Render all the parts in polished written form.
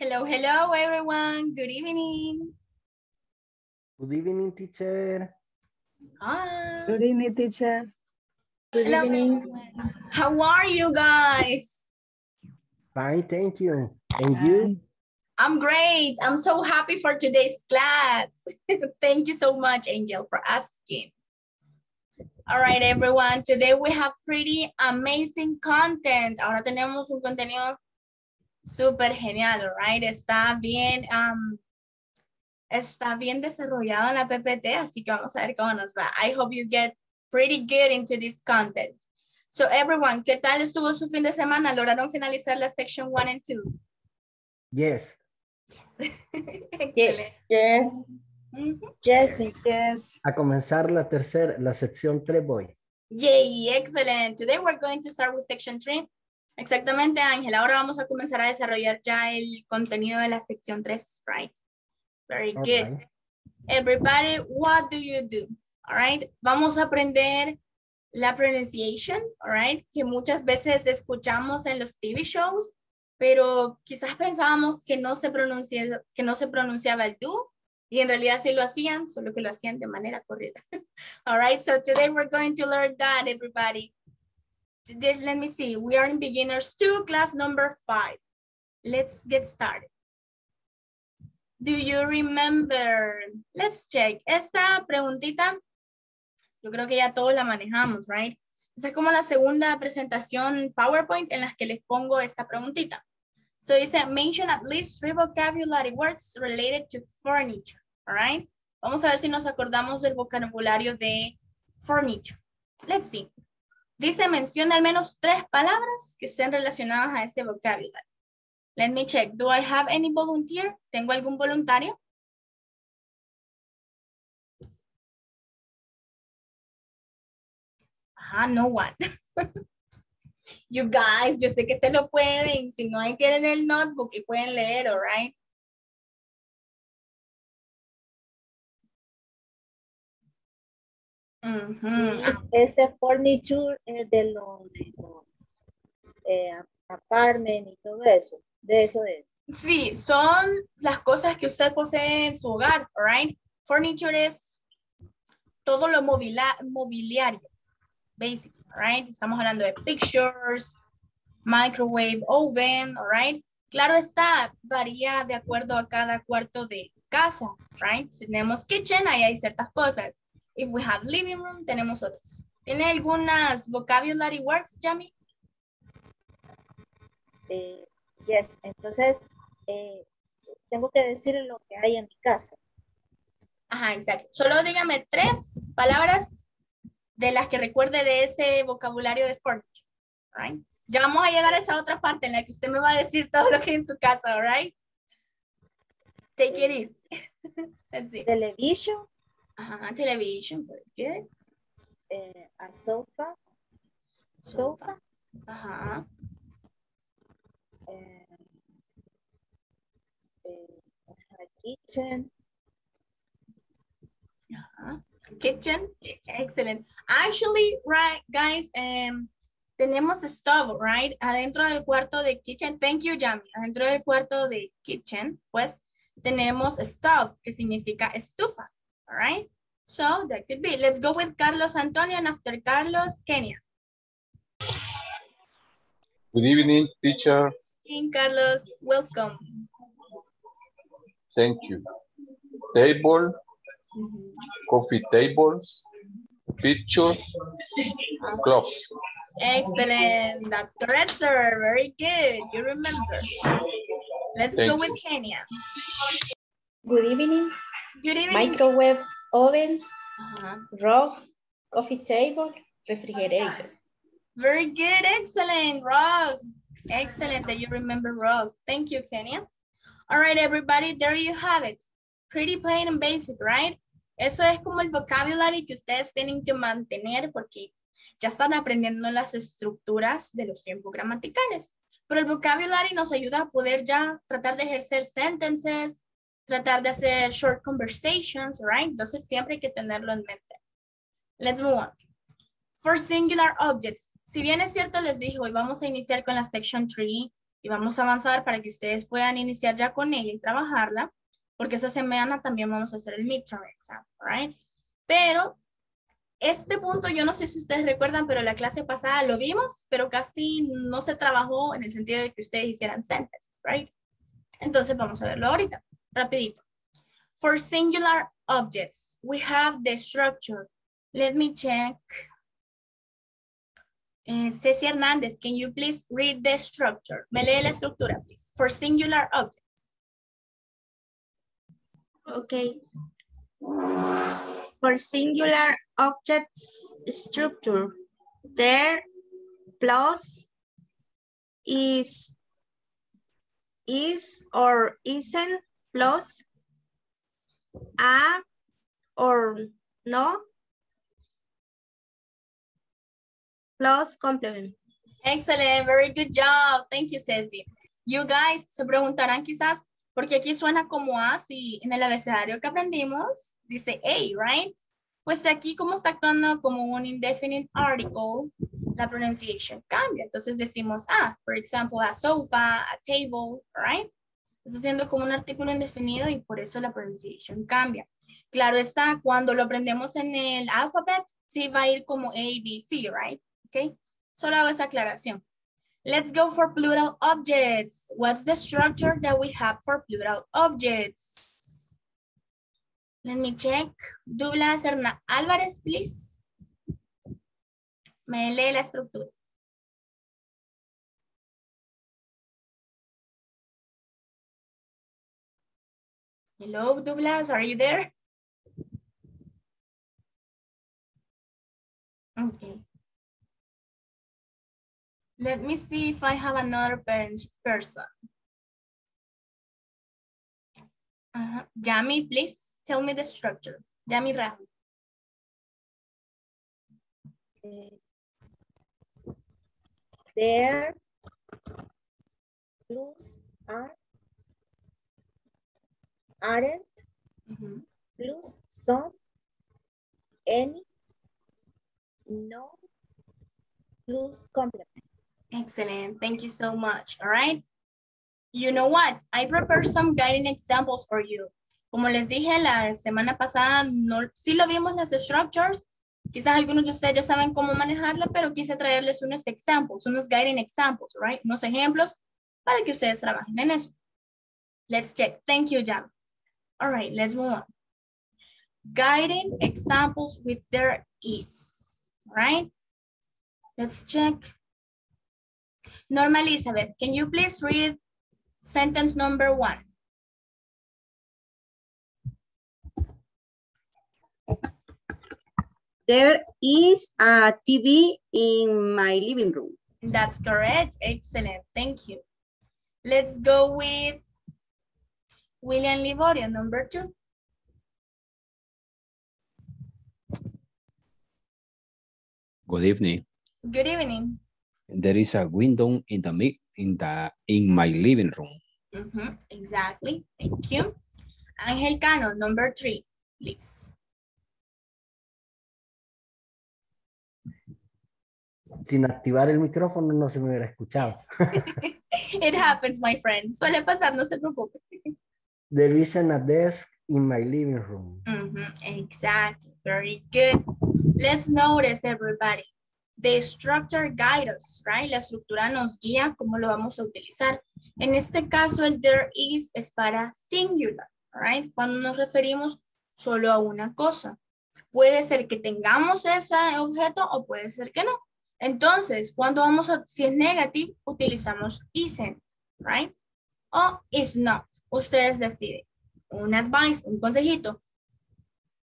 Hello, hello, everyone. Good evening. Good evening, teacher. Hi. Good evening, teacher. Good hello, evening. Everyone. How are you guys? Fine, thank you. And you? I'm great. I'm so happy for today's class. Thank you so much, Angel, for asking. All right, everyone. Today we have pretty amazing content. Ahora tenemos un contenido súper genial, right? Está bien desarrollado en la PPT, así que vamos a ver cómo nos va. I hope you get pretty good into this content. So everyone, ¿qué tal estuvo su fin de semana? ¿Lograron finalizar la section 1 and 2? Yes. Yes. Yes. Yes. Mm-hmm. Yes. Yes. Yes. A comenzar la sección 3 voy. Yay, excellent. Today we're going to start with section 3. Exactamente, Ángela. Ahora vamos a comenzar a desarrollar ya el contenido de la sección 3, right? Very all good. Right. Everybody, what do you do? All right. Vamos a aprender la pronunciation, all right? Que muchas veces escuchamos en los TV shows, pero quizás pensábamos que no se pronunciaba el do, y en realidad sí lo hacían, solo que lo hacían de manera correcta. All right. So today we're going to learn that, everybody. This, let me see, we are in beginners 2, class number 5. Let's get started. Do you remember? Let's check. Esta preguntita, yo creo que ya todos la manejamos, right? Esta es como la segunda presentación PowerPoint en las que les pongo esta preguntita. So it said, mention at least 3 vocabulary words related to furniture, all right? Vamos a ver si nos acordamos del vocabulario de furniture. Let's see. Dice, menciona al menos 3 palabras que estén relacionadas a ese vocabulario. Let me check. Do I have any volunteer? ¿Tengo algún voluntario? Ah, no one. You guys, yo sé que se lo pueden. Si no, ahí tienen el notebook y pueden leer, all right? Uh-huh. Ese furniture es de los apartment y todo eso, de eso es. Sí, son las cosas que usted posee en su hogar, right? Furniture es todo lo mobiliario, basically, right? Estamos hablando de pictures, microwave, oven, right? Claro está, varía de acuerdo a cada cuarto de casa, right? Si tenemos kitchen, ahí hay ciertas cosas. If we have living room, tenemos otras. ¿Tiene algunas vocabulary words, Yami? Yes, entonces tengo que decir lo que hay en mi casa. Ajá, exacto. Solo dígame 3 palabras de las que recuerde de ese vocabulario de furniture, right? Ya vamos a llegar a esa otra parte en la que usted me va a decir todo lo que hay en su casa, all right? Take it easy. Let's see. Television. Uh-huh, television, very good. A sofa. Sofa. Uh-huh. A kitchen. Uh-huh. Kitchen. Excellent. Actually, right, guys, tenemos a stove, right? Adentro del cuarto de kitchen. Thank you, Yami. Adentro del cuarto de kitchen, pues, tenemos a stove, que significa estufa. All right, so that could be. Let's go with Carlos Antonio, and after Carlos, Kenia. Good evening, teacher. Good evening, Carlos. Welcome. Thank you. Table, mm-hmm. Coffee tables, pictures, clock. Excellent. That's correct, sir. Very good. You remember. Let's Thank go with you. Kenia. Good evening. Good evening. Microwave, oven, rug, coffee table, refrigerator. Very good, excellent, rug. Excellent that you remember rug. Thank you, Kenia. All right, everybody, there you have it. Pretty plain and basic, right? Eso es como el vocabulario que ustedes tienen que mantener porque ya están aprendiendo las estructuras de los tiempos gramaticales. Pero el vocabulario nos ayuda a poder ya tratar de ejercer sentences, tratar de hacer short conversations, right? Entonces siempre hay que tenerlo en mente. Let's move on. For singular objects. Si bien es cierto, les dije, hoy vamos a iniciar con la section 3, y vamos a avanzar para que ustedes puedan iniciar ya con ella y trabajarla, porque esta semana también vamos a hacer el midterm exam, right? Pero este punto, yo no sé si ustedes recuerdan, pero la clase pasada lo vimos, pero casi no se trabajó en el sentido de que ustedes hicieran sentences, right? Entonces vamos a verlo ahorita, rapidito. For singular objects, we have the structure. Let me check. Ceci Hernández, can you please read the structure? Me lee la estructura, please. For singular objects. Okay. For singular objects structure, there plus is or isn't plus a or no plus complement. Excellent, very good job. Thank you, Ceci. You guys se preguntarán quizás, porque aquí suena como A, si en el abecedario que aprendimos dice A, right? Pues aquí como está actuando como un indefinite article, la pronunciation cambia. Entonces decimos A, por ejemplo, a sofa, a table, right? Está haciendo como un artículo indefinido y por eso la pronunciation cambia. Claro está, cuando lo aprendemos en el alphabet, sí va a ir como A, B, C, right? Okay, solo hago esa aclaración. Let's go for plural objects. What's the structure that we have for plural objects? Let me check. Douglas Álvarez, please. Me lee la estructura. Hello, Douglas, are you there? Okay. Let me see if I have another person. Yami, please tell me the structure. Yami Rahul. There plus are, aren't, plus some, any, no, plus complement. Excellent. Thank you so much. All right. You know what? I prepared some guiding examples for you. Como les dije la semana pasada, sí lo vimos las structures. Quizás algunos de ustedes ya saben cómo manejarla, pero quise traerles unos examples, unos guiding examples, right? Unos ejemplos para que ustedes trabajen en eso. Let's check. Thank you, Jam. All right, let's move on. Guiding examples with there is, right? Let's check. Norma Elizabeth, can you please read sentence number 1? There is a TV in my living room. That's correct. Excellent. Thank you. Let's go with William Liborio, number 2. Good evening. Good evening. There is a window in my living room. Exactly. Thank you. Angel Cano, number 3, please. Sin activar el micrófono no se me hubiera escuchado. It happens, my friend. Suele pasar, no se preocupe. There isn't a desk in my living room. Exactly. Very good. Let's notice, everybody. The structure guides us, right? La estructura nos guía cómo lo vamos a utilizar. En este caso, el there is es para singular, right? Cuando nos referimos solo a una cosa. Puede ser que tengamos ese objeto o puede ser que no. Entonces, cuando vamos a, si es negativo, utilizamos isn't, right? O is not. Ustedes deciden. Un advice, un consejito.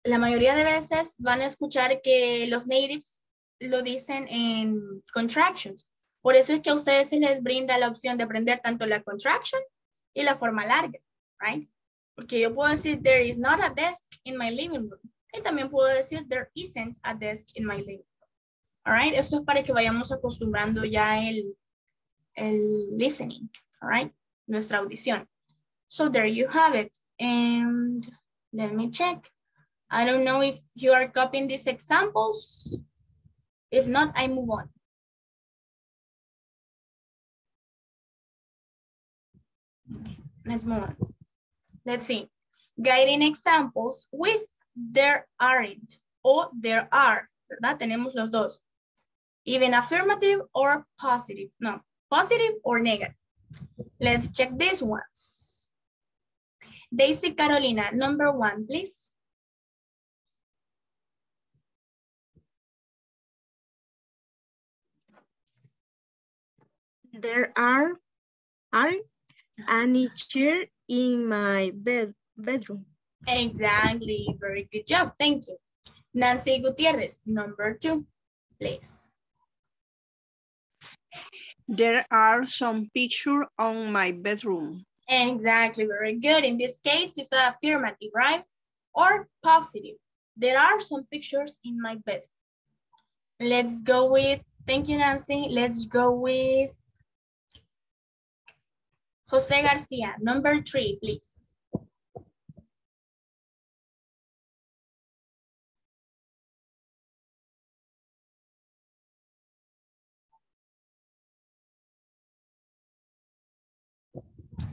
La mayoría de veces van a escuchar que los natives lo dicen en contractions. Por eso es que a ustedes se les brinda la opción de aprender tanto la contraction y la forma larga, right? Porque yo puedo decir, there is not a desk in my living room. Y también puedo decir, there isn't a desk in my living room. All right? Esto es para que vayamos acostumbrando ya el listening, all right? Nuestra audición. So there you have it. And let me check. I don't know if you are copying these examples. If not, I move on. Next one. Let's see. Guiding examples with there aren't o there are, ¿verdad? Tenemos los dos. Even affirmative or positive. No, positive or negative. Let's check these ones. Daisy Carolina, number one, please. There are any chair in my bedroom. Exactly. Very good job. Thank you. Nancy Gutierrez, number two, please. There are some pictures on my bedroom. Exactly. Very good. In this case, it's affirmative, right? Or positive. There are some pictures in my bedroom. Let's go with, thank you, Nancy. Let's go with Jose Garcia, number three, please.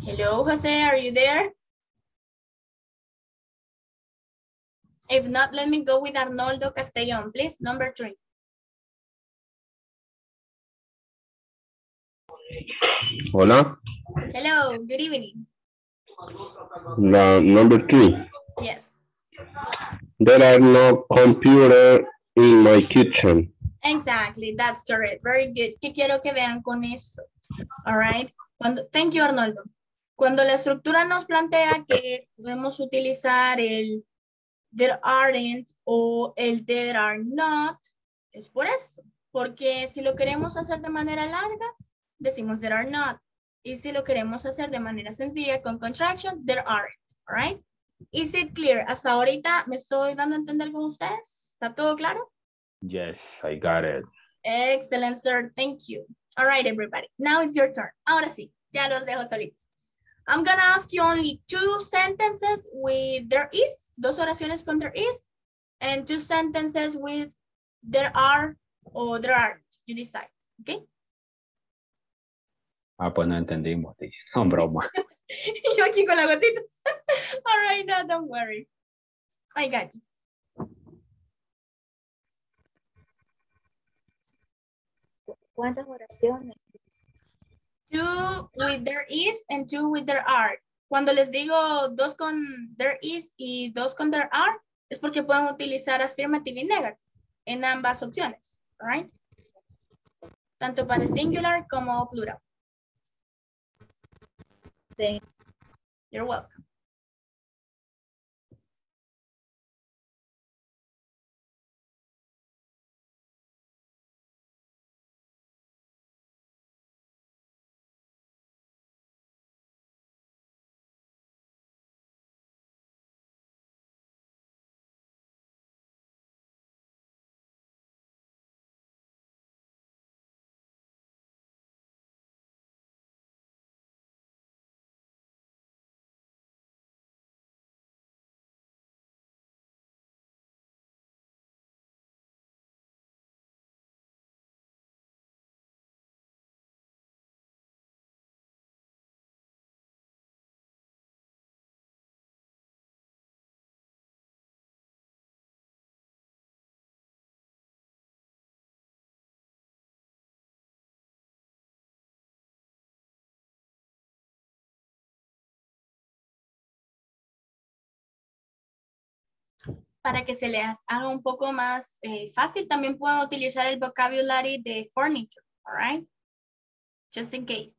Hello, Jose, are you there? If not, let me go with Arnoldo Castellón, please, number three. Hola. Hello, good evening. Number two. Yes. There are no computers in my kitchen. Exactly, that's correct. Very good. ¿Qué quiero que vean con eso? All right. Thank you, Arnoldo. Cuando la estructura nos plantea que podemos utilizar el there aren't o el there are not, es por eso. Porque si lo queremos hacer de manera larga, decimos there are not. Y si lo queremos hacer de manera sencilla con contraction, there aren't, all right? Is it clear? Hasta ahorita me estoy dando a entender con ustedes. ¿Está todo claro? Yes, I got it. Excellent, sir. Thank you. All right, everybody. Now it's your turn. Ahora sí, ya los dejo solitos. I'm going to ask you only two sentences with there is, dos oraciones con there is, and two sentences with there are or there aren't. You decide, okay? Ah, pues no entendimos, tío. No, broma. Yo aquí con la gotita. All right, no, don't worry. I got you. ¿Cuántas oraciones? Two with there is and two with there are. Cuando les digo dos con there is y dos con there are, es porque pueden utilizar affirmative y negative en ambas opciones, all right? Tanto para singular como plural. Thank you. You're welcome. Para que se les haga un poco más fácil, también pueden utilizar el vocabulary de furniture, all right? Just in case.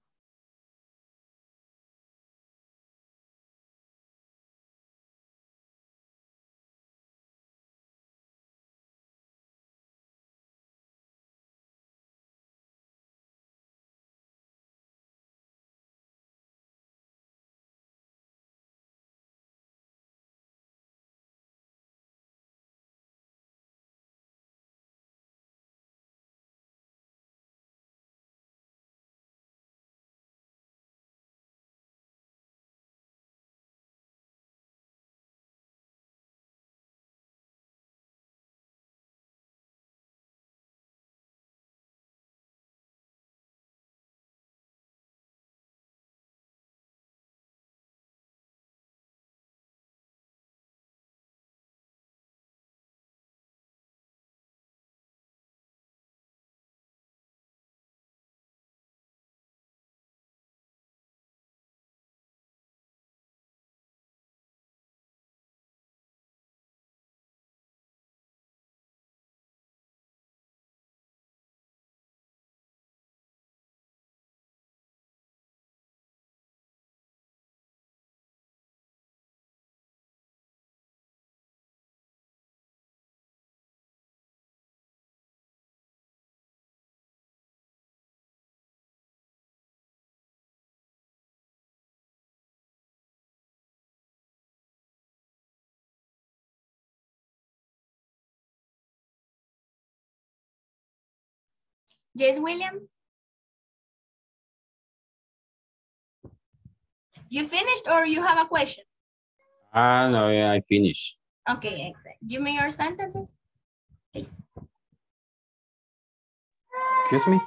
Yes, William? You finished or you have a question? No, yeah, I finished. Okay, exactly. Give me your sentences. Please. Excuse me?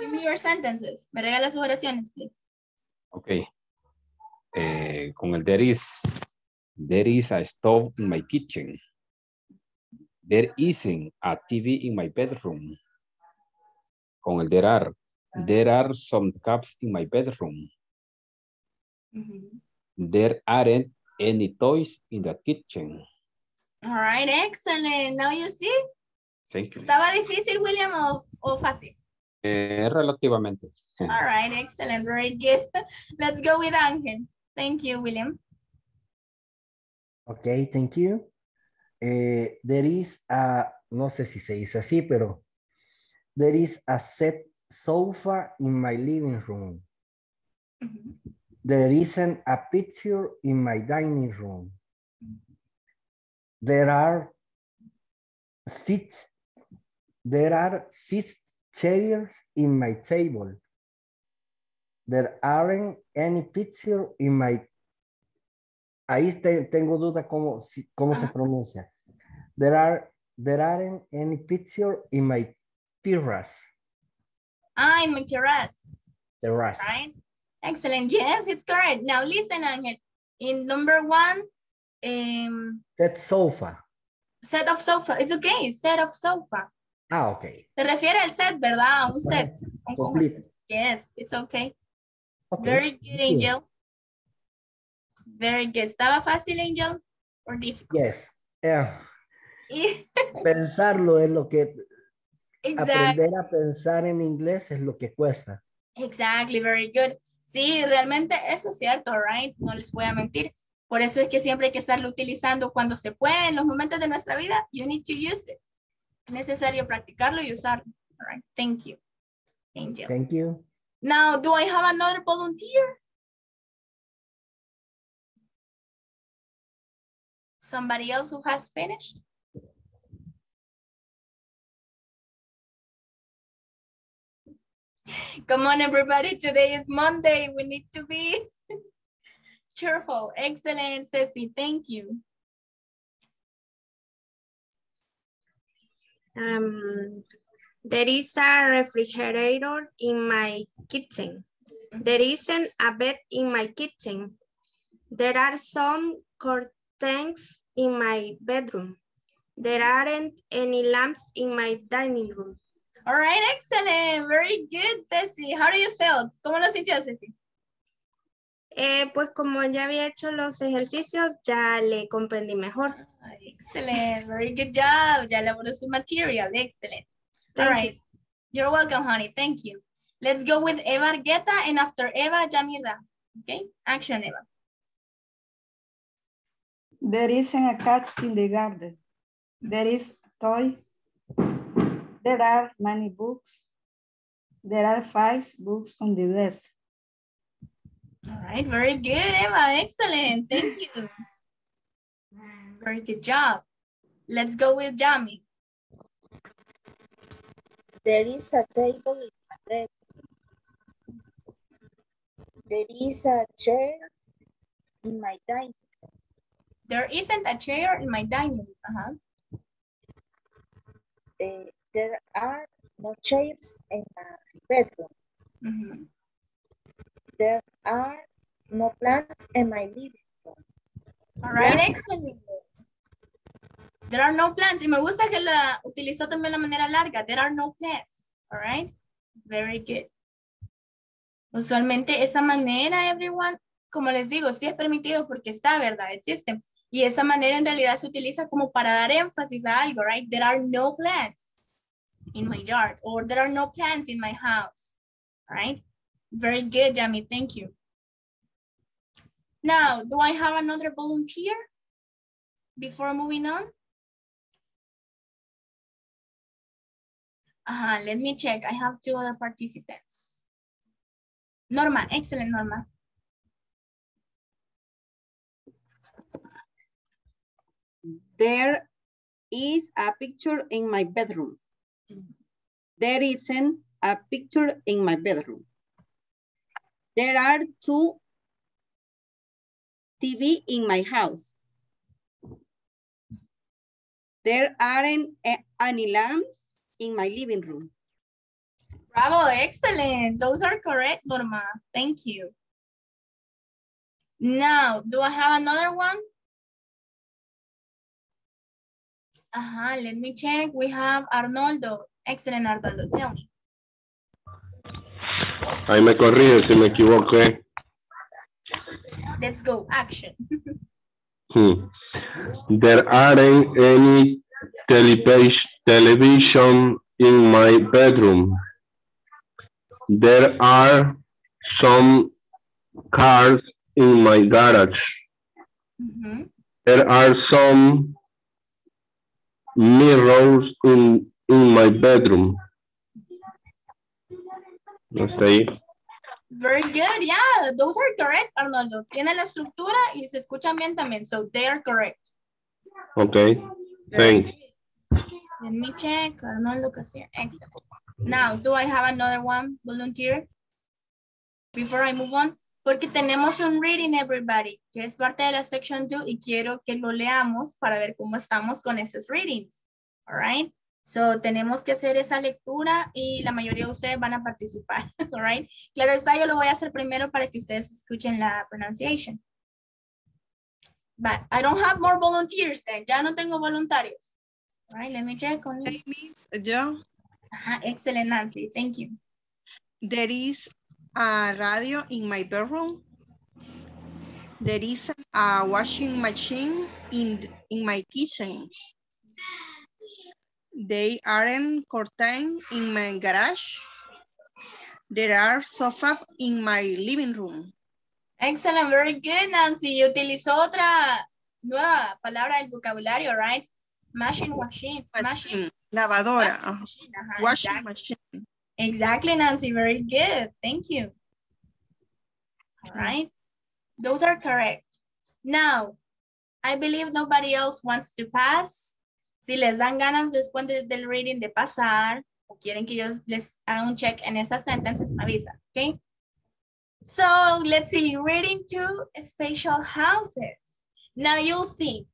Give me your sentences. Me regala sus oraciones, please. Okay. Con el there is a stove in my kitchen. There isn't a TV in my bedroom. Con el there are some cups in my bedroom. Mm-hmm. There aren't any toys in the kitchen. All right, excellent. Now you see? Thank you. ¿Estaba difícil, William, o fácil? Relativamente. All right, excellent. Very good. Let's go with Angel. Thank you, William. Okay, thank you. There is a, no sé si se dice así, pero there is a set sofa in my living room. Mm-hmm. There isn't a picture in my dining room. There are six chairs in my table. There aren't any picture in my... Ahí tengo duda cómo se pronuncia. There aren't any picture in my terrace. Ah, in my terrace. Terrace. Right. Excellent. Yes, it's correct. Now listen, Angel. In number one, that sofa. Set of sofa. It's okay. Set of sofa. Ah, okay. Te refiere al set, ¿verdad? Un set. Complete. Yes, it's okay. Very good, Angel. Very good. ¿Estaba fácil, Angel? Or difficult? Yes. Pensarlo es lo que... Exactly. Aprender a pensar en inglés es lo que cuesta. Exactly, very good. Sí, realmente eso es cierto, right? No les voy a mentir. Por eso es que siempre hay que estarlo utilizando cuando se puede, en los momentos de nuestra vida. You need to use it. Es necesario practicarlo y usarlo. All right, thank you. Angel. Thank you. Now, do I have another volunteer? Somebody else who has finished? Come on, everybody. Today is Monday. We need to be cheerful. Excellent, Ceci. Thank you. There is a refrigerator in my kitchen. There isn't a bed in my kitchen. There are some curtains in my bedroom. There aren't any lamps in my dining room. All right, excellent. Very good, Ceci. How do you feel? ¿Cómo lo sintió, Ceci? Pues como ya había hecho los ejercicios, ya le comprendí mejor. Excellent. Very good job. Ya elaboró su material. Excellent. All right. You're welcome, honey. Thank you. Let's go with Eva Argueta and after Eva, Yamira. Okay? Action, Eva. There isn't a cat in the garden. There is a toy. There are many books. There are 5 books on the desk. All right, very good, Eva. Excellent. Thank you. Very good job. Let's go with Jami. There is a table in my bedroom. There is a chair in my dining room. There isn't a chair in my dining room. There are no chairs in my bedroom. Mm-hmm. There are no plants in my living room. All right, excellent. There are no plants. Y me gusta que la utilizó también la manera larga. There are no plants. All right, very good. Usualmente esa manera, everyone, como les digo, sí es permitido porque está, ¿verdad? Existen. Y esa manera en realidad se utiliza como para dar énfasis a algo, right? There are no plants in my yard, or there are no plants in my house, right? Very good, Jamie, thank you. Now, do I have another volunteer before moving on? Let me check, I have 2 other participants. Norma, excellent, Norma. There is a picture in my bedroom. There isn't a picture in my bedroom. There are two TVs in my house. There aren't any lamps in my living room. Bravo, excellent. Those are correct, Norma. Thank you. Now, do I have another one? Let me check. We have Arnoldo. Excellent, Arnoldo. Tell me. Ahí me corrí si me equivoqué. Let's go. Action. There aren't any television in my bedroom. There are some cars in my garage. Mm-hmm. There are some mirrors in my bedroom. Very good, yeah, those are correct, Arnoldo. Tiene la estructura y se escuchan bien también, so they are correct. Okay, thanks. Let me check, Arnoldo Casilla, excellent. Now, do I have another one, volunteer? Before I move on, porque tenemos un reading, everybody, que es parte de la section 2 y quiero que lo leamos para ver cómo estamos con esos readings, all right? So, tenemos que hacer esa lectura y la mayoría de ustedes van a participar, all right? Claro está, yo lo voy a hacer primero para que ustedes escuchen la pronunciation. But I don't have more volunteers then. Ya no tengo voluntarios. All right, let me check on you. Hey, Miss Jo. Excellent, Nancy. Thank you. There is a radio in my bedroom. There is a washing machine in my kitchen. They aren't curtains in my garage. There are sofas in my living room. Excellent, very good, Nancy. Utilizó otra nueva palabra del vocabulario, right? Machine, washing, machine. Lavadora. Machine. Uh-huh. Washing exactly. Machine. Exactly, Nancy, very good. Thank you. All right, those are correct. Now, I believe nobody else wants to pass. Si les dan ganas después del reading de pasar o quieren que yo les haga un check en esas sentences, me avisa, okay? So let's see, reading to spatial houses. Now you'll see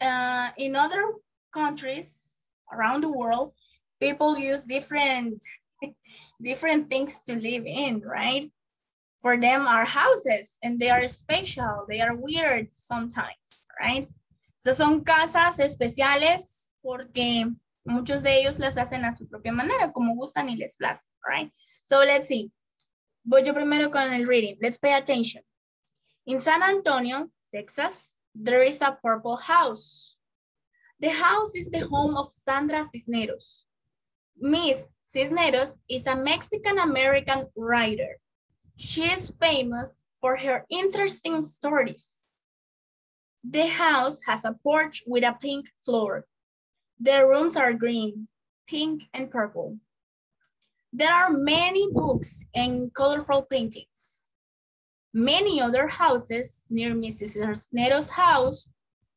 in other countries around the world, people use different things to live in, right? For them are houses and they are spatial, they are weird sometimes, right? Son casas especiales porque muchos de ellos las hacen a su propia manera, como gustan y les place, right? So let's see. Voy yo primero con el reading. Let's pay attention. In San Antonio, Texas, there is a purple house. The house is the home of Sandra Cisneros. Miss Cisneros is a Mexican-American writer. She is famous for her interesting stories. The house has a porch with a pink floor. The rooms are green, pink, and purple. There are many books and colorful paintings. Many other houses near Mrs. Cisneros' house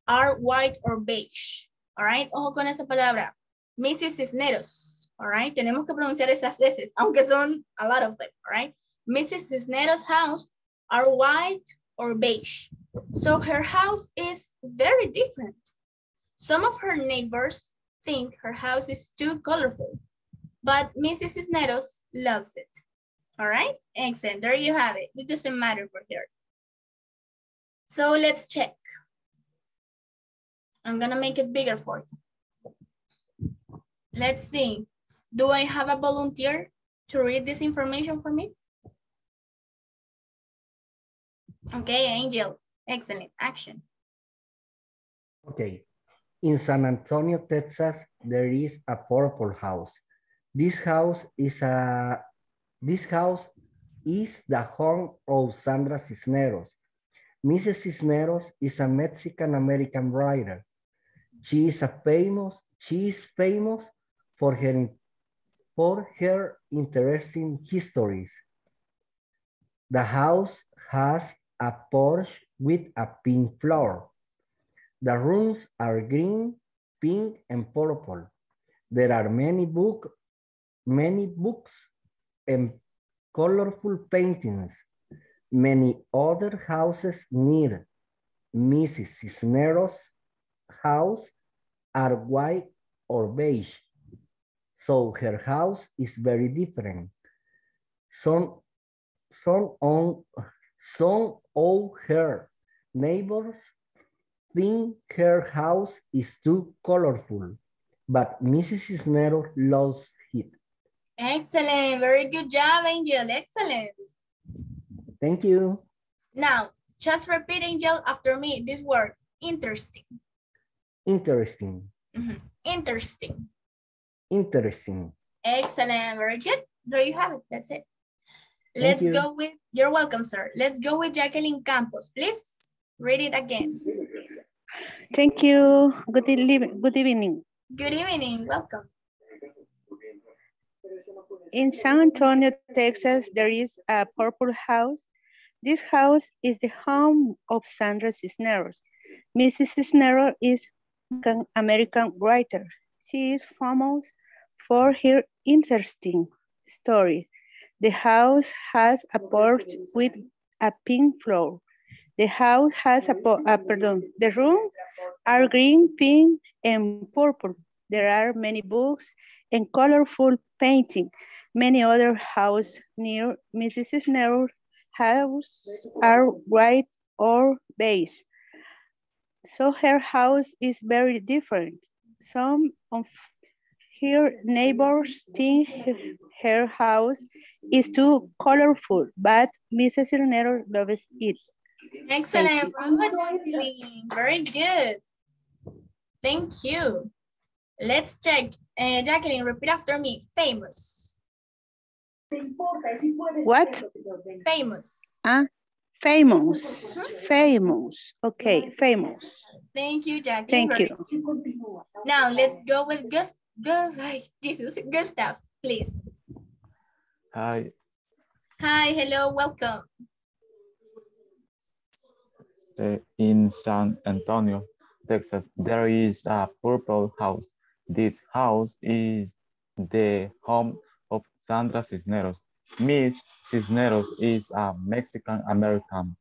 are white or beige. All right, ojo con esa palabra. Mrs. Cisneros, all right? Tenemos que pronunciar esas S's, aunque son a lot of them, all right? Mrs. Cisneros' house are white or beige. So her house is very different. Some of her neighbors think her house is too colorful, but Mrs. Cisneros loves it. All right, excellent, there you have it. It doesn't matter for her. So let's check. I'm gonna make it bigger for you. Let's see, do I have a volunteer to read this information for me? Okay, Angel. Excellent. Action. Okay. In San Antonio, Texas, there is a purple house. This house is the home of Sandra Cisneros. Mrs. Cisneros is a Mexican-American writer. She is famous for her interesting histories. The house has a porch with a pink floor. The rooms are green, pink, and purple. There are many books and colorful paintings. Many other houses near Mrs. Cisneros' house are white or beige, so her house is very different. Some of her neighbors think her house is too colorful, but Mrs. Cisneros loves it. Excellent, very good job, Angel, excellent. Thank you. Now, just repeat, Angel, after me, this word, interesting. Interesting. Mm-hmm. Interesting. Interesting. Excellent, very good. There you have it, that's it. You're welcome, sir. Let's go with Jacqueline Campos. Please read it again. Thank you. Good evening. Good evening, welcome. In San Antonio, Texas, there is a purple house. This house is the home of Sandra Cisneros. Mrs. Cisneros is an American writer. She is famous for her interesting story. The house has a porch with a pink floor. The rooms are green, pink, and purple. There are many books and colorful painting. Many other houses near Mrs. Cisneros' house are white or beige, so her house is very different. Some of her neighbors think her house is too colorful, but Mrs. Cisneros loves it. Excellent, very good. Thank you. Let's check. Jacqueline, repeat after me. Famous. What? Famous. Famous. Mm-hmm. Famous. Okay, famous. Thank you, Jacqueline. Thank you. Now, let's go with Gustav, please. Hi. Hi, hello, welcome. In San Antonio, Texas, there is a purple house. This house is the home of Sandra Cisneros. Miss Cisneros is a Mexican-American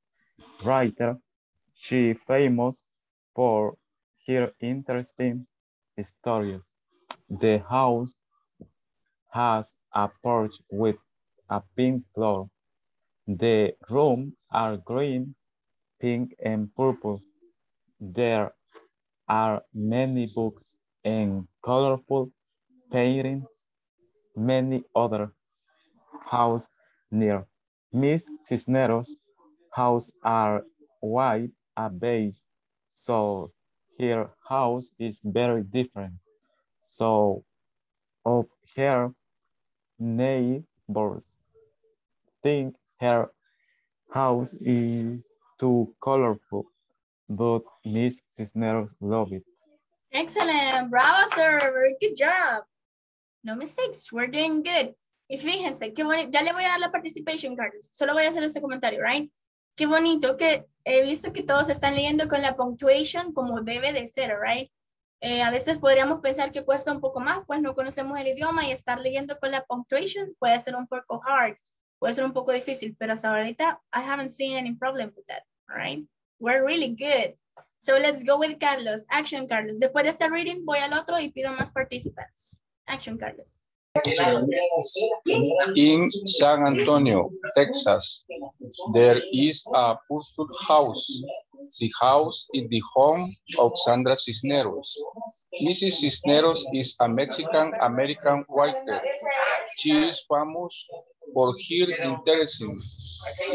writer. She is famous for her interesting stories. The house has a porch with a pink floor. The rooms are green, pink, and purple. There are many books and colorful paintings. Many other houses near Miss Cisneros' house are white and beige, so her house is very different. So of her neighbors think her house is too colorful, but Miss Cisneros loves it. Excellent, bravo, sir, very good job. No mistakes, we're doing good. Y fíjense, qué bonito, ya le voy a dar la participation card, solo voy a hacer este comentario, right? Qué bonito que he visto que todos están leyendo con la punctuation como debe de ser, right? A veces podríamos pensar que cuesta un poco más, pues no conocemos el idioma y estar leyendo con la punctuation puede ser un poco hard, puede ser un poco difícil, pero hasta ahorita I haven't seen any problem with that, right? We're really good. So let's go with Carlos. Action, Carlos. Después de esta reading, voy al otro y pido más participants. Action, Carlos. In San Antonio, Texas, there is a purple house. The house is the home of Sandra Cisneros. Mrs. Cisneros is a Mexican-American writer. She is famous for her interesting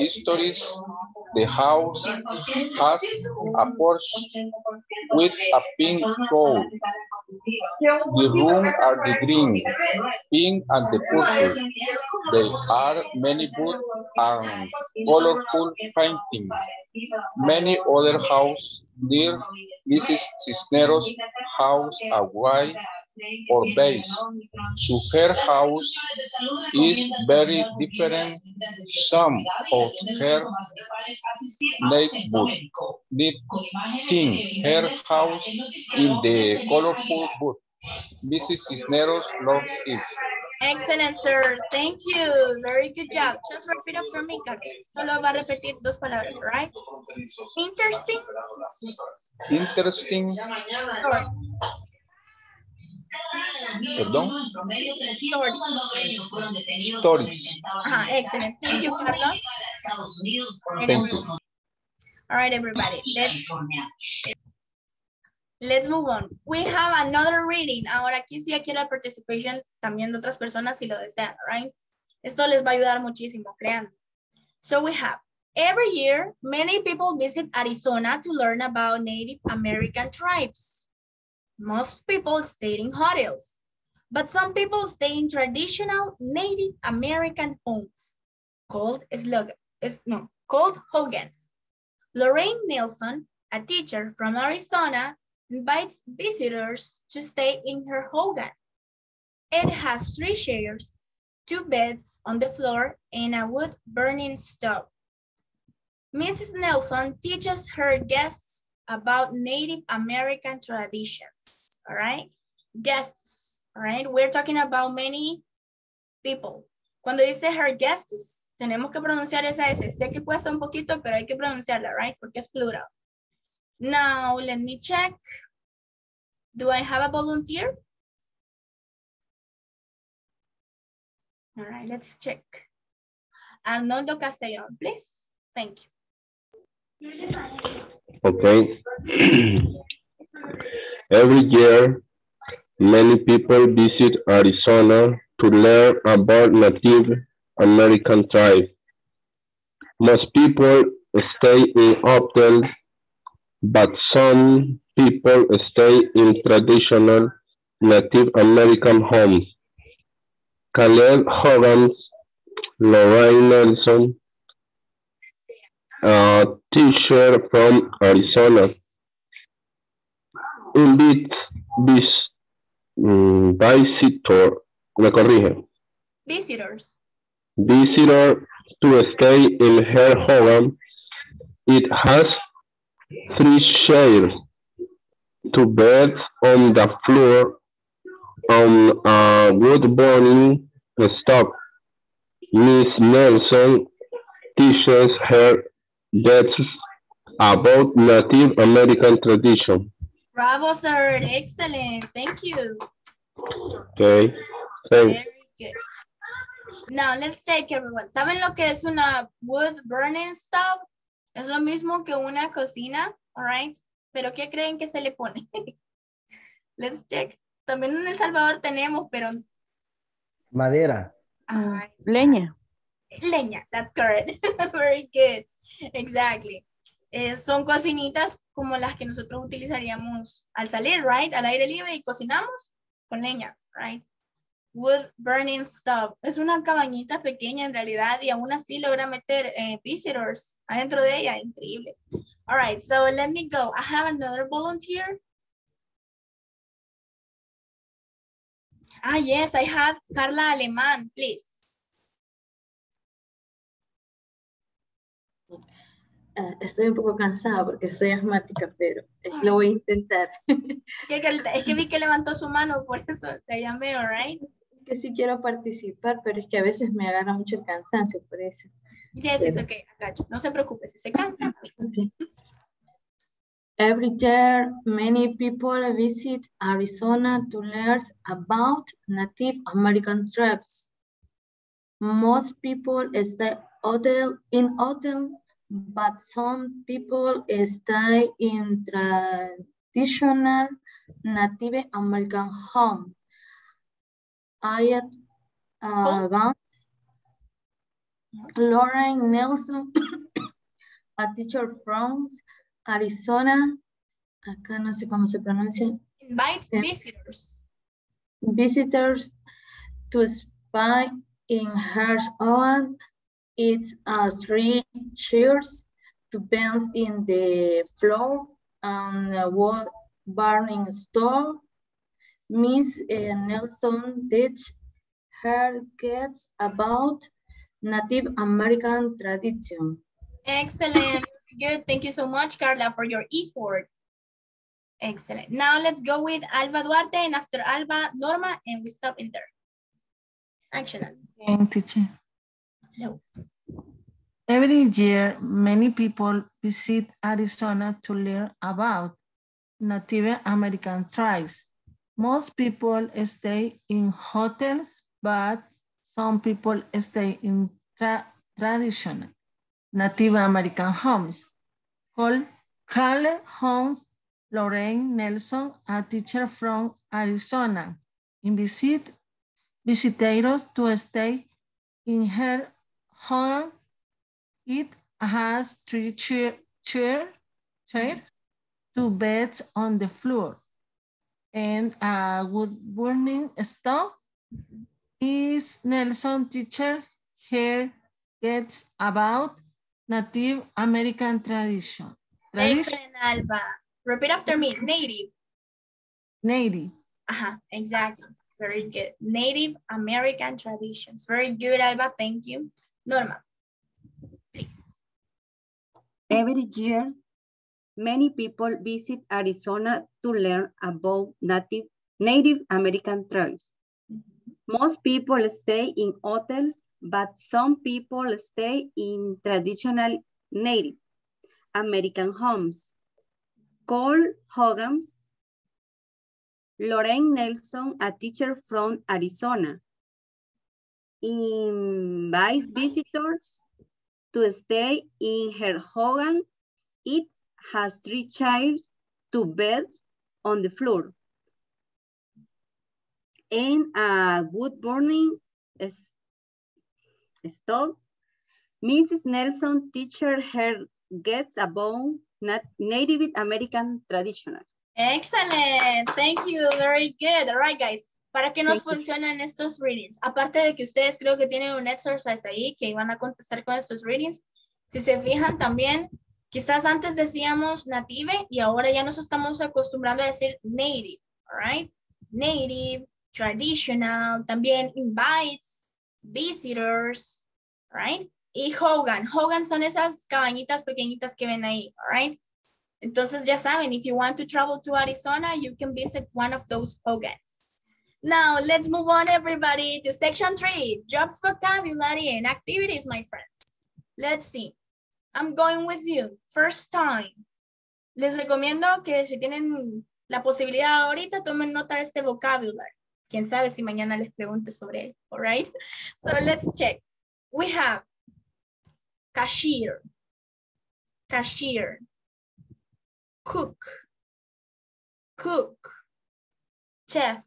stories. The house has a porch with a pink floor. The rooms are the green, pink, and the purple. There are many books and colorful paintings. Many other houses near Mrs. Cisneros' house are white or beige. So her house is very different. Some of her neighbors think her house in the colorful book, Mrs. Cisneros loves it. Excellent, sir. Thank you. Very good job. Just repeat after me, Carlos. Solo va a repetir dos palabras, right? Interesting. Interesting. Story. Perdón. Stories. Excellent. Thank you, Carlos. Thank you. All right, everybody. Let's move on. We have another reading. Ahora aquí sí, aquí la participation también de otras personas si lo desean, right? Esto les va a ayudar muchísimo, crean. So we have, every year, many people visit Arizona to learn about Native American tribes. Most people stay in hotels, but some people stay in traditional Native American homes called hogans. Lorraine Nelson, a teacher from Arizona, invites visitors to stay in her hogan. It has 3 chairs, 2 beds on the floor, and a wood-burning stove. Mrs. Nelson teaches her guests about Native American traditions, all right? Guests, all right? We're talking about many people. Cuando dice her guests, tenemos que pronunciar esa S. Sé que cuesta un poquito, pero hay que pronunciarla, right? Porque es plural. Now, let me check. Do I have a volunteer? All right, let's check. Arnoldo Castellón, please. Thank you. Okay. Every year, many people visit Arizona to learn about Native American tribes. Most people stay in hotels, but some people stay in traditional Native American homes. Caleb Hogan, Lorraine Nelson, a teacher from Arizona, invites visitors to stay in her home. It has 3 chairs, 2 beds on the floor, on a wood burning stove. Miss Nelson teaches her guests about Native American tradition. Bravo, sir. Excellent. Thank you. Okay. Thanks. Very good. Now, let's take everyone. ¿Saben lo que es una wood burning stove? Es lo mismo que una cocina, all right? Pero ¿qué creen que se le pone? Let's check. También en El Salvador tenemos, pero... Madera. Leña. Leña, that's correct. Very good. Exactly. Son cocinitas como las que nosotros utilizaríamos al salir, right? Al aire libre y cocinamos con leña, right? Wood burning stove. Es una cabañita pequeña en realidad y aún así logra meter visitors adentro de ella. Increíble. All right, so let me go. I have another volunteer. Ah, yes, I have Carla Alemán, please. Estoy un poco cansada porque soy asmática, pero lo voy a intentar. Es que vi que levantó su mano, por eso te llamé, all right? Que sí quiero participar, pero es que a veces me agarra mucho el cansancio, por eso. Yes, it's okay. No se preocupe, si se cansa. Okay. Every year, many people visit Arizona to learn about Native American tribes. Most people stay in hotel, but some people stay in traditional Native American homes. Ayat Gans, Lorraine Nelson, a teacher from Arizona, acá no sé cómo se pronuncia. Invites visitors to spy in her own. It's 3 chairs, 2 beds in the floor, and a wood burning stove. Miss Nelson teaches her kids about Native American tradition. Excellent. Good. Thank you so much, Carla, for your effort. Excellent. Now let's go with Alba Duarte, and after Alba, Norma, and we stop in there. Action. Thank you, teacher. Hello. Every year, many people visit Arizona to learn about Native American tribes. Most people stay in hotels, but some people stay in traditional Native American homes. Called homes. Lorraine Nelson, a teacher from Arizona, invited visitors to stay in her home. It has three chairs, two beds on the floor, and a wood-burning stove. Miss Nelson teacher here gets about Native American tradition. Excellent, Alba. Repeat after me, Native. Native. Exactly. Very good. Native American traditions. Very good, Alba. Thank you. Norma, please. Every year, many people visit Arizona to learn about Native American tribes. Most people stay in hotels, but some people stay in traditional Native American homes. Cole Hogan, Lorraine Nelson, a teacher from Arizona, invites visitors to stay in her home. It has three chairs, two beds on the floor, and a wood burning stove. Mrs. Nelson teacher her gets about Native American traditional. Excellent, thank you, very good. All right, guys, ¿para qué nos funcionan estos readings? Aparte de que ustedes creo que tienen un exercise ahí que iban a contestar con estos readings, si se fijan también, quizás antes decíamos native y ahora ya nos estamos acostumbrando a decir native, all right? Native, traditional, también invites, visitors, all right? Y Hogan. Hogan son esas cabañitas pequeñitas que ven ahí, all right? Entonces ya saben, if you want to travel to Arizona, you can visit one of those Hogans. Now, let's move on, everybody, to section 3, jobs, vocabulary, and activities, my friends. Let's see. I'm going with you. First time. Les recomiendo que si tienen la posibilidad ahorita, tomen nota de este vocabulary. Quién sabe si mañana les pregunte sobre él, all right? So let's check. We have cashier, cashier, cook, cook, chef,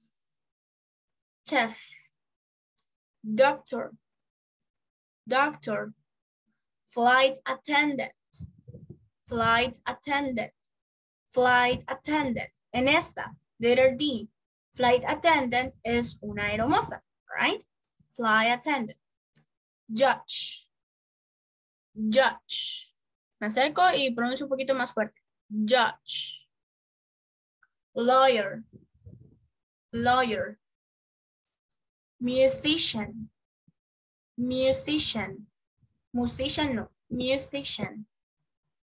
chef, doctor, doctor, flight attendant, flight attendant. En esta, letter D, flight attendant es una aeromoza, right? Flight attendant, judge, judge. Me acerco y pronuncio un poquito más fuerte. Judge. Lawyer. Lawyer. Musician. Musician. Musician no. Musician.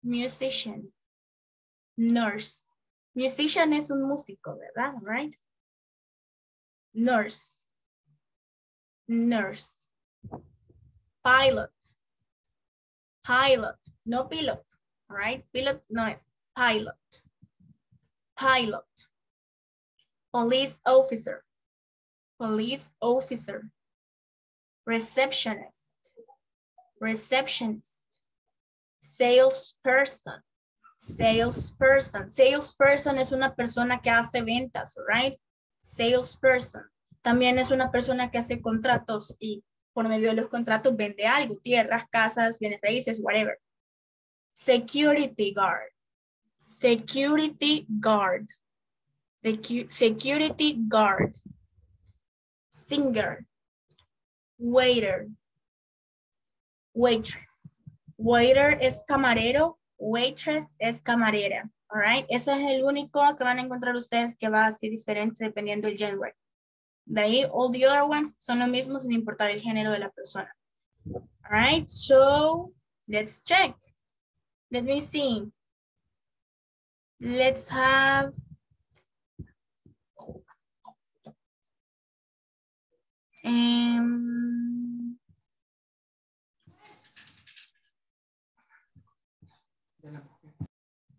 Musician. Nurse. Musician es un músico, ¿verdad? Right? Nurse. Nurse. Pilot. Pilot, no pilot, right? Pilot no es, pilot. Pilot. Police officer. Police officer. Receptionist. Receptionist. Salesperson. Salesperson. Salesperson es una persona que hace ventas, right? Salesperson. También es una persona que hace contratos y por medio de los contratos vende algo, tierras, casas, bienes raíces, whatever. Security guard. Security guard. Security guard. Singer. Waiter. Waitress. Waiter es camarero, waitress es camarera. All right? Ese es el único que van a encontrar ustedes que va así diferente dependiendo del género. De ahí, all the other ones son lo mismo sin importar el género de la persona. All right, so let's check. Let me see. Let's have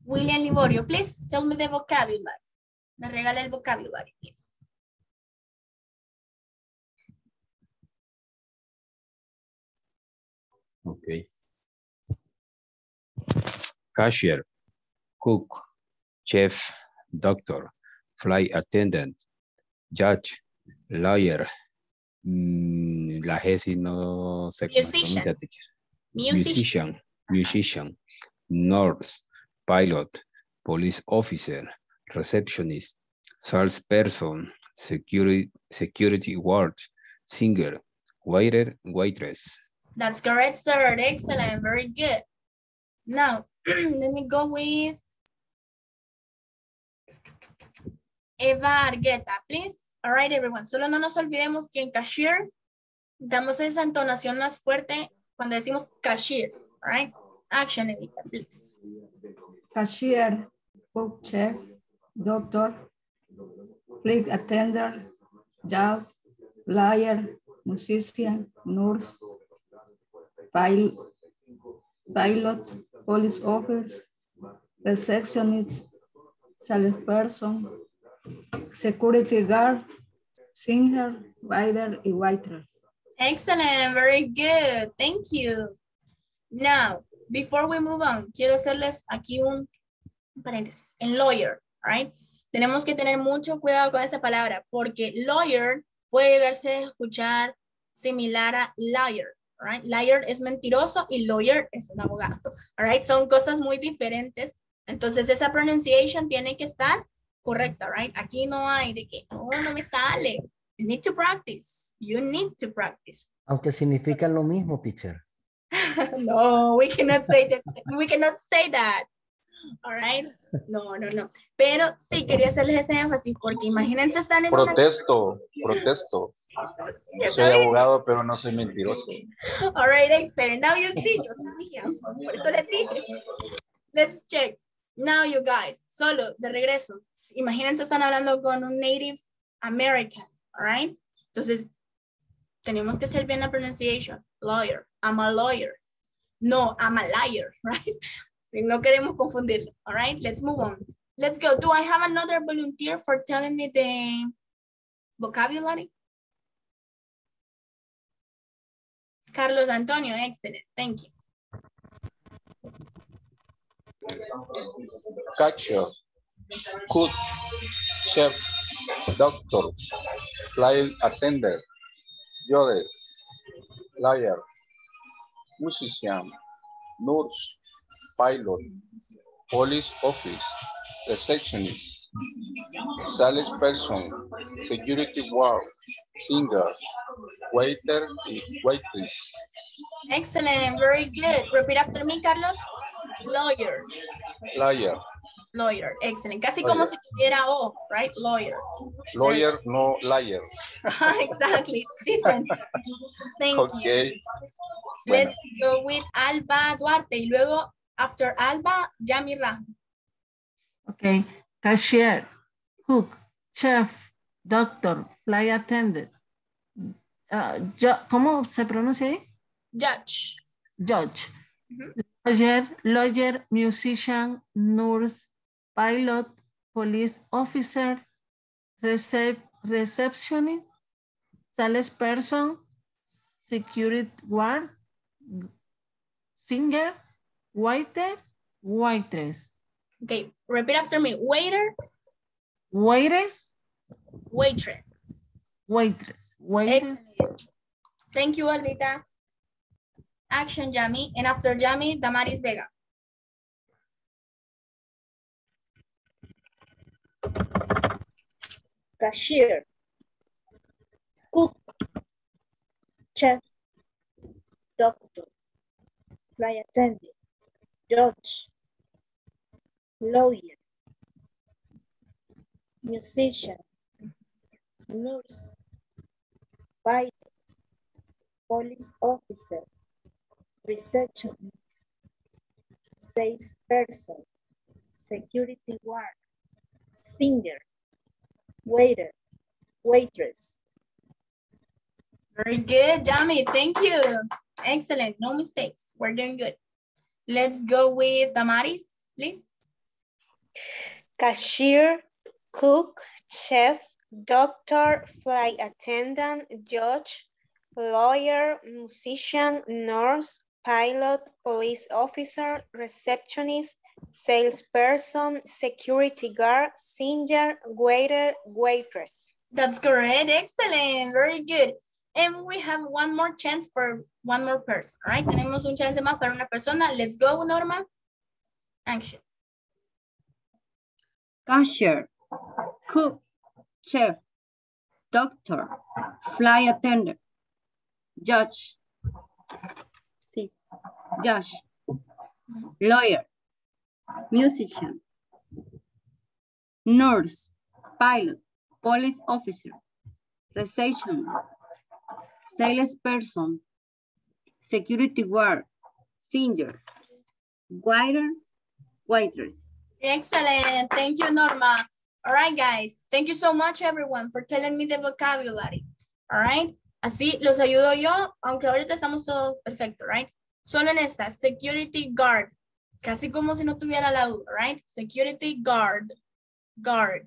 William Liborio, please tell me the vocabulary. Me regala el vocabulary, please. Okay. Cashier, cook, chef, doctor, flight attendant, judge, lawyer, la G no sé cómo se llama. Musician, nurse, pilot, police officer, receptionist, salesperson, security guard, singer, waiter, waitress. That's correct, sir. Excellent. Very good. Now, let me go with Eva Argueta, please. All right, everyone. Solo no nos olvidemos que en cashier damos esa entonación más fuerte cuando decimos cashier, all right? Action, Evita, please. Cashier, cook, chef, doctor, flight attendant, judge, lawyer, musician, nurse, pilot, police officer, receptionist, salesperson, security guard, singer, waiter, and waitress. Excellent, very good, thank you. Now, before we move on, quiero hacerles aquí un paréntesis, en lawyer, right? Tenemos que tener mucho cuidado con esa palabra porque lawyer puede llegarse a escuchar similar a liar. Right? Liar es mentiroso y lawyer es un abogado. All right? Son cosas muy diferentes. Entonces esa pronunciation tiene que estar correcta, right? Aquí no hay de que, oh, no me sale. You need to practice. You need to practice. Aunque significa lo mismo, teacher. No, we cannot say that. We cannot say that. All right? No. Pero sí quería hacerles ese énfasis porque imagínense estar en protesto. Soy abogado, pero no soy mentiroso. All right, excellent. Now you see, yo sabía. Por eso les dije. Let's check. Now you guys, solo, de regreso. Imagínense están hablando con un Native American, all right? Entonces, tenemos que hacer bien la pronunciation. Lawyer, I'm a lawyer. No, I'm a liar, right? Si no queremos confundirlo, all right? Let's move on. Let's go. Do I have another volunteer for telling me the vocabulary? Carlos Antonio, excellent. Thank you. Catcher, cook, chef, doctor, flight attendant, judge, lawyer, musician, nurse, pilot, police office, receptionist, salesperson, security guard, singer, waiter, waitress. Excellent, very good. Repeat after me, Carlos. Lawyer. Lawyer, excellent. Casi lawyer. Como si tuviera O, right? Lawyer, no liar. Exactly, different. Thank you. Let's go with Alba Duarte y luego after Alba, Yamira. Okay, cashier, cook, chef, doctor, flight attendant. ¿Cómo se pronuncia ahí? Judge. Mm-hmm. Lawyer, musician, nurse, pilot, police officer, receptionist, salesperson, security guard, singer, waiter, waitress. Okay, repeat after me. Waiter. Waitress. Waitress. Thank you, Albita. Action, Yami, and after Yami, Damaris Vega. Cashier, cook, chef, doctor, flight attendant, judge, lawyer, musician, nurse, pilot, police officer, receptionist, sales person, security guard, singer, waiter, waitress. Very good, Yami. Thank you. Excellent. No mistakes. We're doing good. Let's go with Damaris, please. Cashier, cook, chef, doctor, flight attendant, judge, lawyer, musician, nurse, pilot, police officer, receptionist, salesperson, security guard, singer, waiter, waitress. That's correct. Excellent. Very good. And we have one more chance for one more person, right? Tenemos un chance más para una persona. Let's go, Norma. Action. Cashier, cook, chef, doctor, flight attendant, judge, lawyer, musician, nurse, pilot, police officer, receptionist, salesperson, security guard, singer, waiter, waitress. Excellent. Thank you, Norma. All right, guys. Thank you so much, everyone, for telling me the vocabulary. All right. Así los ayudo yo, aunque ahorita estamos todos perfectos, right? Solo en esta, security guard. Casi como si no tuviera la U, right? Security guard. Guard.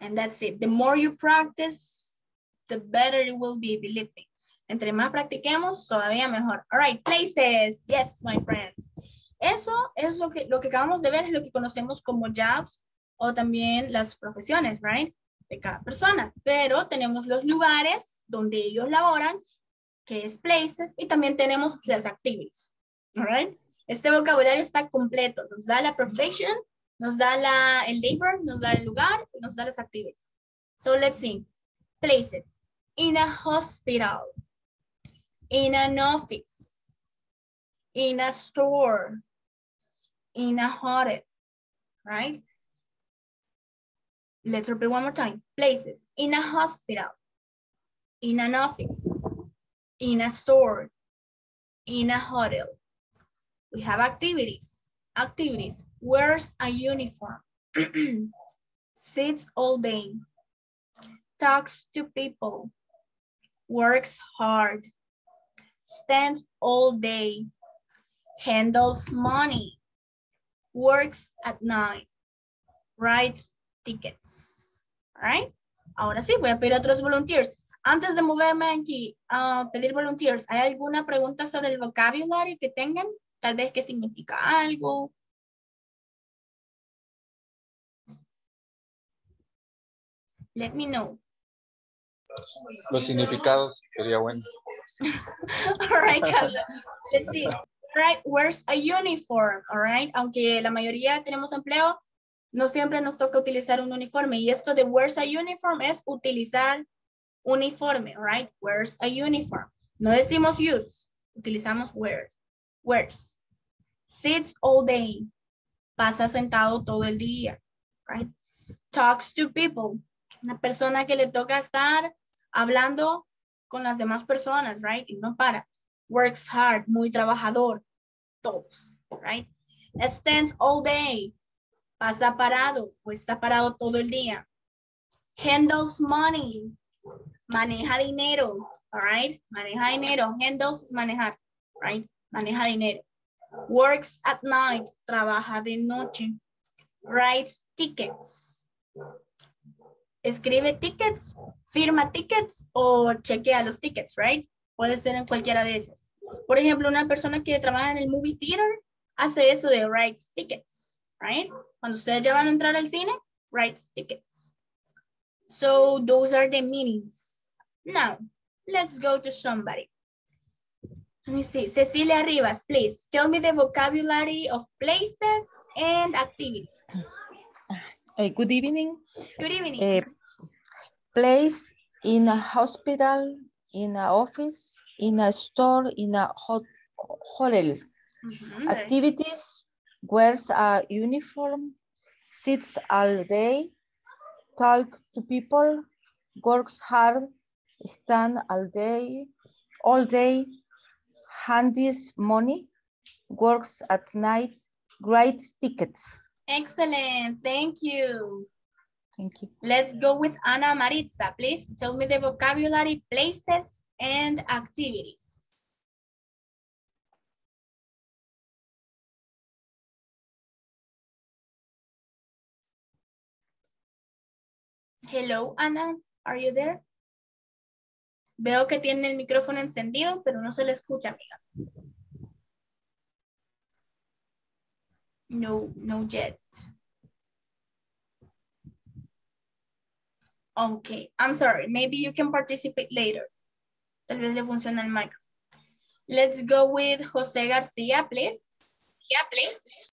And that's it. The more you practice, the better it will be, believe me. Entre más practiquemos, todavía mejor. All right, places. Yes, my friends. Eso es lo que acabamos de ver, es lo que conocemos como jobs o también las profesiones, right? De cada persona. Pero tenemos los lugares donde ellos laboran, que es places, y también tenemos las activities. All right? Este vocabulario está completo. Nos da la profession, nos da el labor, nos da el lugar, nos da las activities. So let's see. Places. In a hospital. In an office. In a store. In a hotel. Right? Let's repeat one more time. Places. In a hospital. In an office. In a store. In a hotel. We have activities. Activities. Wears a uniform. Sits all day. Talks to people. Works hard. Stands all day. Handles money. Works at night. Writes tickets. All right. Ahora sí, voy a pedir a otros volunteers. Antes de moverme aquí a pedir volunteers, ¿hay alguna pregunta sobre el vocabulario que tengan? Tal vez qué significa algo. Let me know. Los significados sería bueno. All right, Carlos. Let's see. All right, where's a uniform? All right. Aunque la mayoría tenemos empleo, no siempre nos toca utilizar un uniforme. Y esto de where's a uniform es utilizar uniforme, right? Where's a uniform? No decimos use, utilizamos wear. Where's. Sits all day. Pasa sentado todo el día, right? Talks to people. Una persona que le toca estar hablando con las demás personas, right? Y no para. Works hard, muy trabajador. Todos, right? Stands all day. Pasa parado o está parado todo el día. Handles money. Maneja dinero, all right? Maneja dinero. Handles es manejar, right? Maneja dinero. Works at night. Trabaja de noche. Writes tickets. Escribe tickets, firma tickets o chequea los tickets, right? Puede ser en cualquiera de esas. Por ejemplo, una persona que trabaja en el movie theater hace eso de writes tickets, right? Cuando ustedes ya van a entrar al cine, writes tickets. So those are the meanings. Now, let's go to somebody. Let me see. Cecilia Rivas, please tell me the vocabulary of places and activities. Good evening. Good evening. Place in a hospital, in an office, in a store, in a hotel. Mm-hmm. Activities, wears a uniform, sits all day, talk to people, works hard, stand all day, handles money, works at night, writes tickets. Excellent, thank you. Thank you. Let's go with Ana Maritza, please. Tell me the vocabulary, places and activities. Hello, Ana, are you there? Veo que tiene el micrófono encendido, pero no se le escucha, amiga. No, no yet. Okay, I'm sorry. Maybe you can participate later. Tal vez le funciona el microphone. Let's go with Jose Garcia, please. Yeah, please.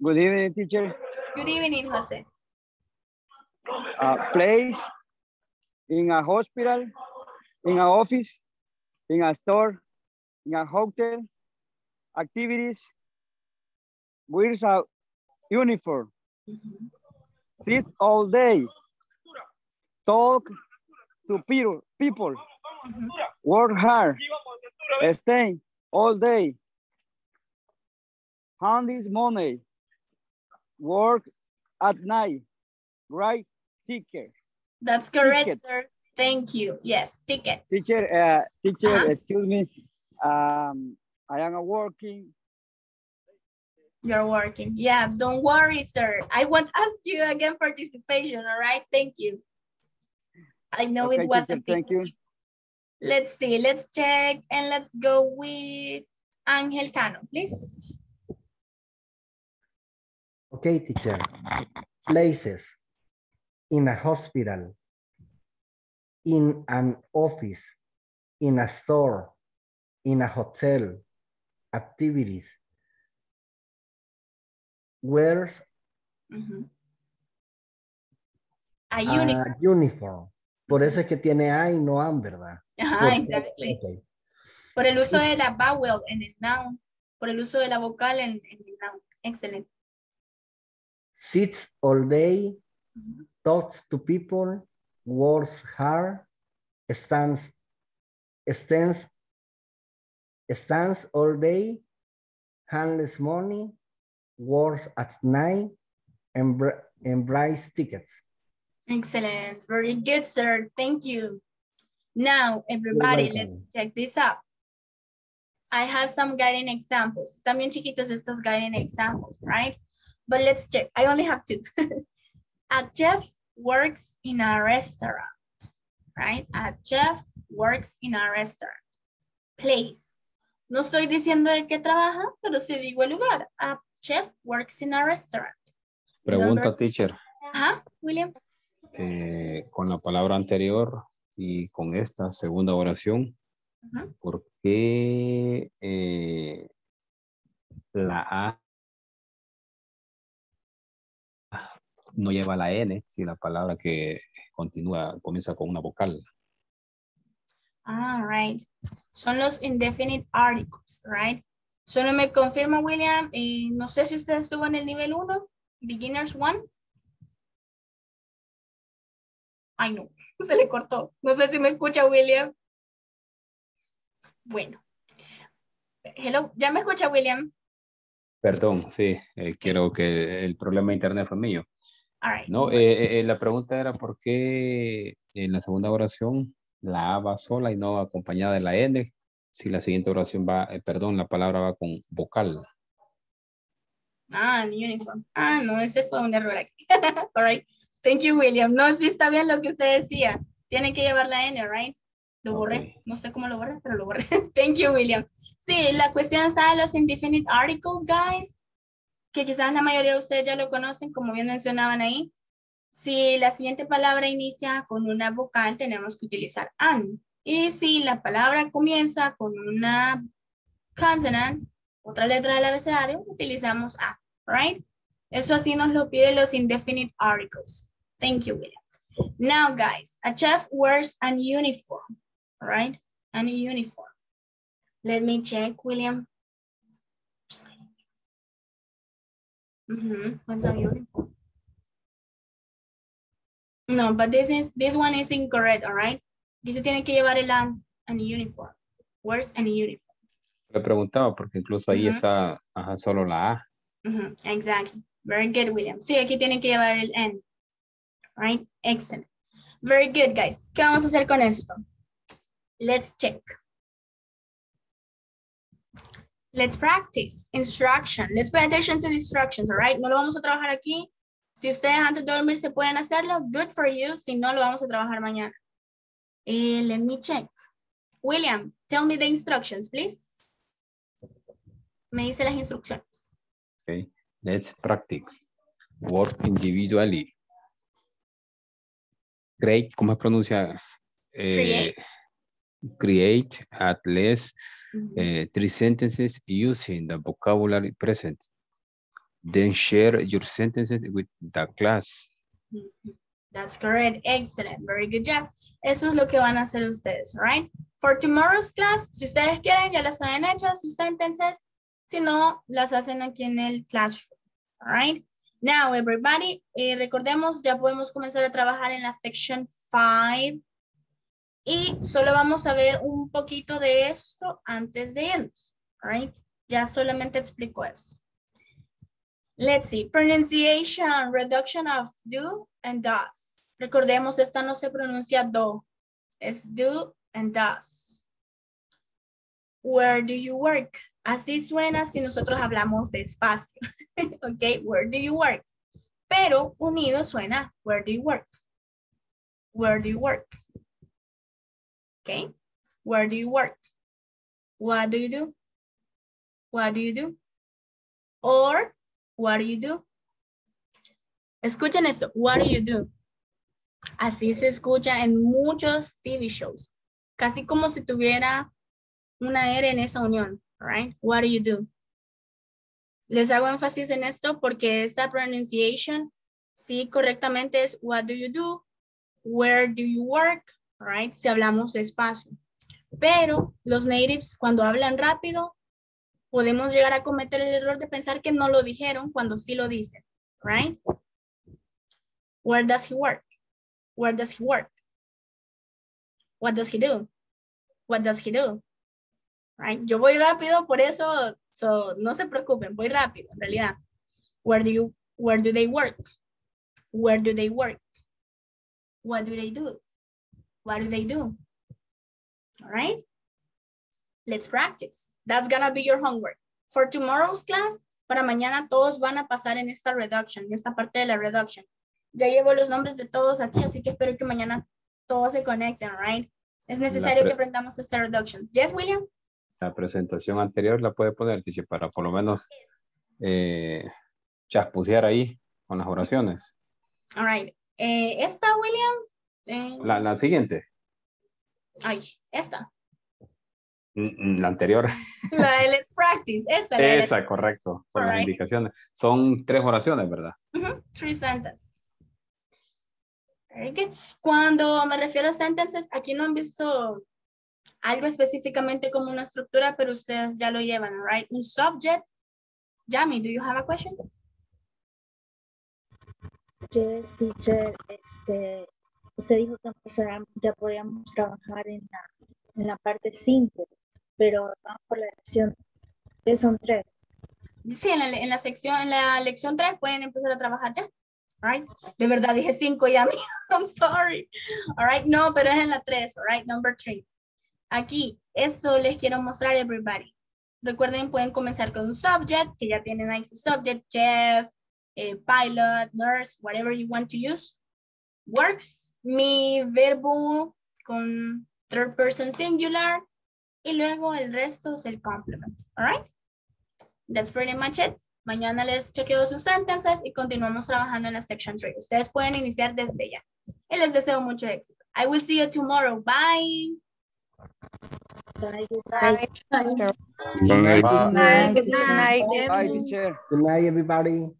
Good evening, teacher. Good evening, Jose. Place in a hospital, in an office, in a store, in a hotel, activities, wears a uniform, sit all day, talk to people, work hard, stay all day, handle money, work at night, right? Ticket. That's correct, ticket. Sir. Thank you. Yes, tickets. Teacher, excuse me. I am working. You're working. Yeah, don't worry, sir. I won't ask you again participation, all right? Thank you. I know okay, it was teacher, a big... Thank you. Let's see. Let's check and let's go with Angel Cano, please. Okay, teacher. Places. In a hospital, in an office, in a store, in a hotel, activities, wears a uniform. Uniform. Por eso es que tiene A y no am, ¿verdad? Ajá, exactly. Okay. Por el uso de la vowel en el noun, por el uso de la vocal en el noun. Excelente. Sits all day. Talks to people, works hard, stands all day, handles money, works at night, and buys tickets. Excellent. Very good, sir. Thank you. Now, everybody, let's check this up. I have some guiding examples. También chiquitos estos guiding examples, right? But let's check. I only have two. A chef works in a restaurant, right? A chef works in a restaurant. Place. No estoy diciendo de qué trabaja, pero sí digo el lugar. A chef works in a restaurant. Pregunta, number... teacher. Ajá, William. Con la palabra anterior y con esta segunda oración, ¿por qué la A no lleva la N si la palabra que continúa comienza con una vocal? All right. Son los indefinite articles, right? Solo me confirma, William, y no sé si usted estuvo en el nivel 1, beginners 1. Ay, no, se le cortó. No sé si me escucha, William. Bueno. Hello, ¿ya me escucha, William? Perdón, sí, quiero que el problema de internet fue mío. All right. No, la pregunta era por qué en la segunda oración la A va sola y no acompañada de la N, si la siguiente oración va, perdón, la palabra va con vocal. Ah, uniform. Ah, no, ese fue un error aquí. All right. Thank you, William. No, sí está bien lo que usted decía. Tiene que llevar la N, right? Lo borré. Okay. No sé cómo lo borré, pero lo borré. Thank you, William. Sí, la cuestión está de los indefinite articles, guys, que quizás la mayoría de ustedes ya lo conocen, como bien mencionaban ahí. Si la siguiente palabra inicia con una vocal, tenemos que utilizar an. Y si la palabra comienza con una consonant, otra letra del abecedario, utilizamos a, right? Eso así nos lo piden los indefinite articles. Thank you, William. Now, guys, a chef wears an uniform, right? An uniform. Let me check, William. What's a uniform? No, but this one is incorrect, all right? Dice tiene que llevar el an uniform. Where's an uniform? Le preguntaba porque incluso ahí está solo la A. Exactly. Very good, William. Sí, aquí tiene que llevar el N. right? Excellent. Very good, guys. ¿Qué vamos a hacer con esto? Let's check. Let's practice. Instruction. Let's pay attention to the instructions, all right? No lo vamos a trabajar aquí. Si ustedes antes de dormirse pueden hacerlo, good for you. Si no, lo vamos a trabajar mañana. Let me check. William, tell me the instructions, please. Me dice las instrucciones. Okay. Let's practice. Work individually. Great. ¿Cómo se pronuncia? Create at least three sentences using the vocabulary present. Then share your sentences with the class. That's correct. Excellent. Very good job. Eso es lo que van a hacer ustedes, right? For tomorrow's class, si ustedes quieren, ya las han hecho sus sentences. Si no, las hacen aquí en el classroom, all right? Now, everybody, recordemos, ya podemos comenzar a trabajar en la section 5. Y solo vamos a ver un poquito de esto antes de irnos, right? Ya solamente explico eso. Let's see. Pronunciation, reduction of do and does. Recordemos, esta no se pronuncia do. Es do and does. Where do you work? Así suena si nosotros hablamos despacio. Ok, where do you work? Pero unido suena, where do you work? Where do you work? Okay, where do you work? What do you do? What do you do? Or, what do you do? Escuchen esto, what do you do? Así se escucha en muchos TV shows. Casi como si tuviera una R en esa unión, right? What do you do? Les hago énfasis en esto porque esa pronunciation, sí, correctamente es what do you do? Where do you work? Right? Si hablamos despacio. Pero los natives cuando hablan rápido podemos llegar a cometer el error de pensar que no lo dijeron cuando sí lo dicen, right? Where does he work? Where does he work? What does he do? What does he do? Right? Yo voy rápido, por eso no se preocupen, voy rápido en realidad. Where do they work? Where do they work? What do they do? What do they do? All right, let's practice. That's gonna be your homework. For tomorrow's class, para mañana todos van a pasar en esta reduction, en esta parte de la reduction. Ya llevo los nombres de todos aquí, así que espero que mañana todos se conecten, right? Es necesario que aprendamos esta reduction. Yes, William? La presentación anterior la puede poner, Tiche, para por lo menos chaspucear ahí con las oraciones. All right, esta, William, la siguiente. Ay, esta. La anterior. La de let's practice. Esta. Esa, correcto. Por las indicaciones. Son 3 oraciones, ¿verdad? 3 sentences. Very good. Cuando me refiero a sentences, aquí no han visto algo específicamente como una estructura, pero ustedes ya lo llevan, right? Un subject. Yami, do you have a question? Yes, teacher. Usted dijo que ya podíamos trabajar en la parte 5, pero vamos por la lección, que son 3. Sí, en la lección 3 pueden empezar a trabajar ya. All right. De verdad dije 5 ya, I'm sorry. All right, no, pero es en la 3, all right, number 3. Aquí, eso les quiero mostrar, everybody. Recuerden, pueden comenzar con un subject, que ya tienen ahí su subject, chef, pilot, nurse, whatever you want to use. Works, mi verbo con third person singular y luego el resto es el complement. All right? That's pretty much it. Mañana les chequeo sus sentences y continuamos trabajando en la section 3. Ustedes pueden iniciar desde ya. Y les deseo mucho éxito. I will see you tomorrow. Bye. Bye. Bye. Bye. Bye. Bye. Good night. Good night. Good night, everybody.